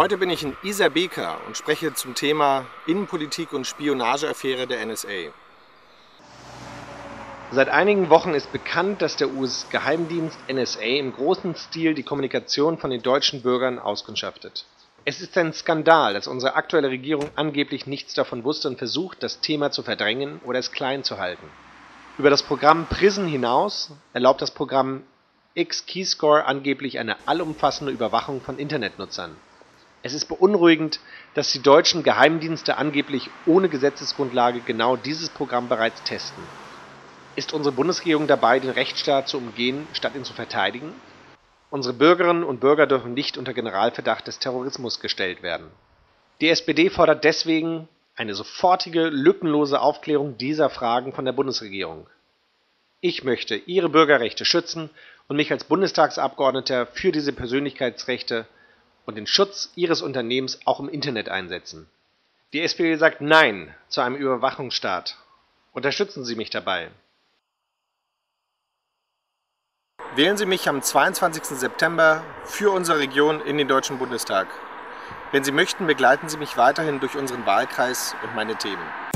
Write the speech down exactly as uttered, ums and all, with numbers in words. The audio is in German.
Heute bin ich in Iserbegka und spreche zum Thema Innenpolitik und Spionageaffäre der N S A. Seit einigen Wochen ist bekannt, dass der U S-Geheimdienst N S A im großen Stil die Kommunikation von den deutschen Bürgern auskundschaftet. Es ist ein Skandal, dass unsere aktuelle Regierung angeblich nichts davon wusste und versucht, das Thema zu verdrängen oder es klein zu halten. Über das Programm PRISM hinaus erlaubt das Programm X-Keyscore angeblich eine allumfassende Überwachung von Internetnutzern. Es ist beunruhigend, dass die deutschen Geheimdienste angeblich ohne Gesetzesgrundlage genau dieses Programm bereits testen. Ist unsere Bundesregierung dabei, den Rechtsstaat zu umgehen, statt ihn zu verteidigen? Unsere Bürgerinnen und Bürger dürfen nicht unter Generalverdacht des Terrorismus gestellt werden. Die S P D fordert deswegen eine sofortige, lückenlose Aufklärung dieser Fragen von der Bundesregierung. Ich möchte Ihre Bürgerrechte schützen und mich als Bundestagsabgeordneter für diese Persönlichkeitsrechte und den Schutz Ihres Unternehmens auch im Internet einsetzen. Die S P D sagt Nein zu einem Überwachungsstaat. Unterstützen Sie mich dabei. Wählen Sie mich am zweiundzwanzigsten September für unsere Region in den Deutschen Bundestag. Wenn Sie möchten, begleiten Sie mich weiterhin durch unseren Wahlkreis und meine Themen.